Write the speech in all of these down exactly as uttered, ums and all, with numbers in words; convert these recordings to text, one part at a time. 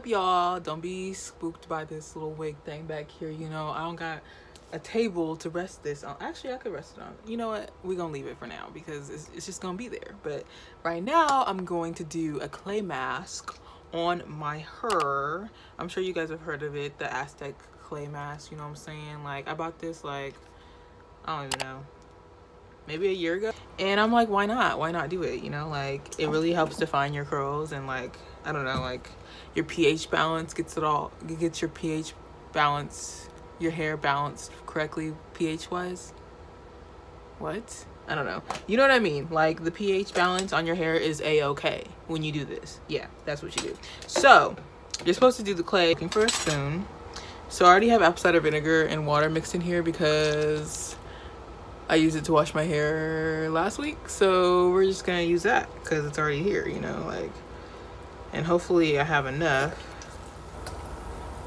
up, y'all? Don't be spooked by this little wig thing back here. You know, I don't got a table to rest this on. Actually, I could rest it on. You know what? We're gonna leave it for now because it's, it's just gonna be there. But right now, I'm going to do a clay mask on my hair. I'm sure you guys have heard of it, the Aztec clay mask. You know what I'm saying? Like, I bought this, like, I don't even know, maybe a year ago, and I'm like, why not why not do it? You know, like, it really helps define your curls, and like, I don't know, like your pH balance gets it all gets your pH balance, your hair balanced correctly pH wise. What? I don't know, you know what I mean? Like, the pH balance on your hair is a-okay when you do this. Yeah, that's what you do. So you're supposed to do the clay. Looking for a spoon. So I already have apple cider vinegar and water mixed in here because I used it to wash my hair last week, so we're just gonna use that because it's already here, you know, like, and hopefully I have enough.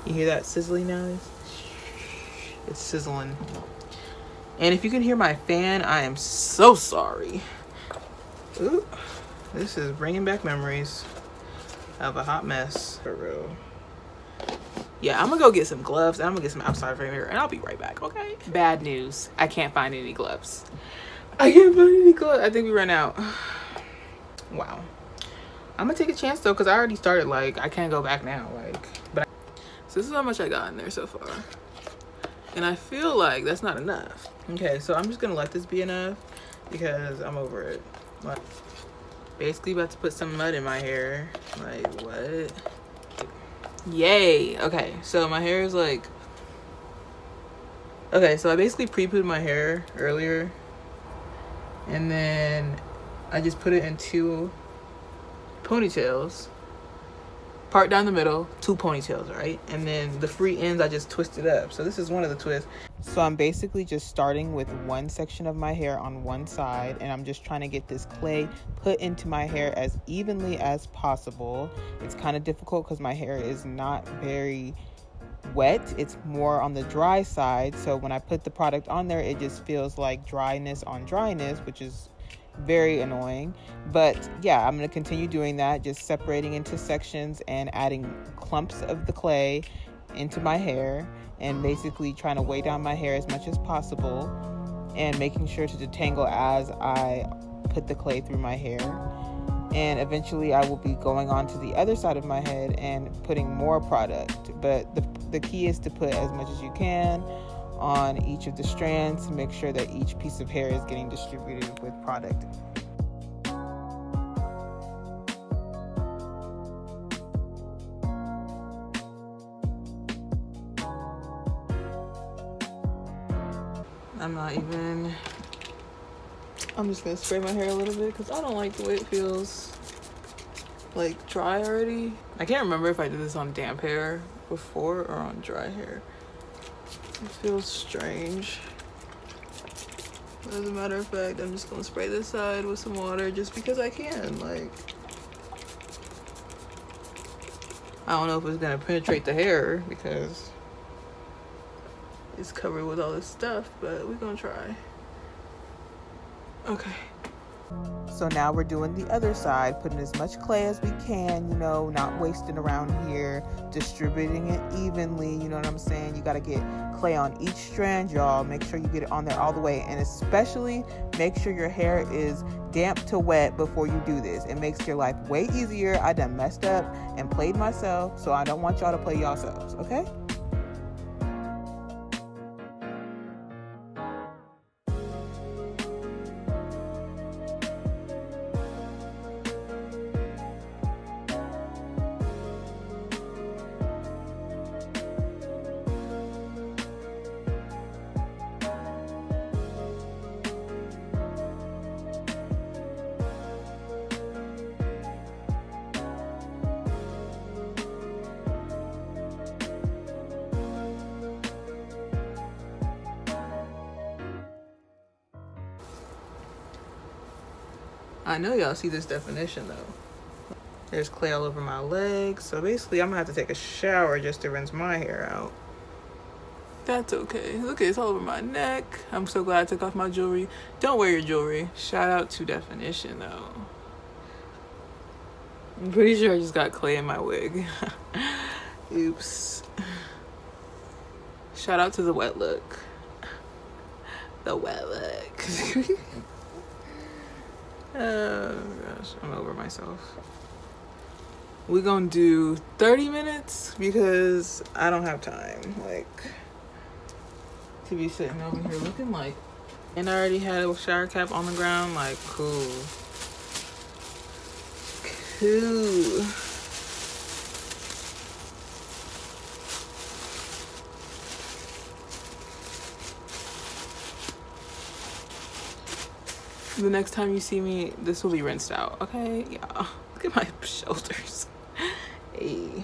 You hear that sizzling noise? It's sizzling. And if you can hear my fan, I am so sorry. Ooh, this is bringing back memories of a hot mess, for real. Yeah, I'm gonna go get some gloves and I'm gonna get some outside vinegar and I'll be right back, okay? Bad news, I can't find any gloves. I can't find any gloves, I think we ran out. Wow. I'm gonna take a chance though, cause I already started, like, I can't go back now, like. But I... So this is how much I got in there so far. And I feel like that's not enough. Okay, so I'm just gonna let this be enough because I'm over it. Like, basically about to put some mud in my hair, like, what? Yay. Okay, so my hair is like, okay, so I basically pre-pooed my hair earlier and then I just put it in two ponytails, part down the middle, two ponytails, right? And then the free ends I just twisted up. So this is one of the twists. So I'm basically just starting with one section of my hair on one side, and I'm just trying to get this clay put into my hair as evenly as possible. It's kind of difficult because my hair is not very wet, it's more on the dry side, so when I put the product on there, it just feels like dryness on dryness, which is very annoying. But yeah, I'm going to continue doing that, just separating into sections and adding clumps of the clay into my hair and basically trying to weigh down my hair as much as possible and making sure to detangle as I put the clay through my hair. And eventually I will be going on to the other side of my head and putting more product, but the, the key is to put as much as you can on each of the strands to make sure that each piece of hair is getting distributed with product. I'm not even, I'm just gonna spray my hair a little bit because I don't like the way it feels like dry already. I can't remember if I did this on damp hair before or on dry hair. It feels strange. As a matter of fact, I'm just gonna spray this side with some water just because I can. Like, I don't know if it's gonna penetrate the hair because it's covered with all this stuff, but we're gonna try. Okay. So now we're doing the other side, putting as much clay as we can, you know, not wasting around here, distributing it evenly, you know what I'm saying? You got to get clay on each strand, y'all. Make sure you get it on there all the way, and especially make sure your hair is damp to wet before you do this. It makes your life way easier. I done messed up and played myself, so I don't want y'all to play yourselves, okay? I know y'all see this definition though. There's clay all over my legs. So basically I'm gonna have to take a shower just to rinse my hair out. That's okay. Look, it's all over my neck. I'm so glad I took off my jewelry. Don't wear your jewelry. Shout out to definition though. I'm pretty sure I just got clay in my wig. Oops. Shout out to the wet look. The wet look. Oh gosh, I'm over myself. We're gonna do thirty minutes because I don't have time, like, to be sitting over here looking like. And I already had a shower cap on the ground, like, cool. Cool. The next time you see me, this will be rinsed out, okay? Yeah. Look at my shoulders. Hey.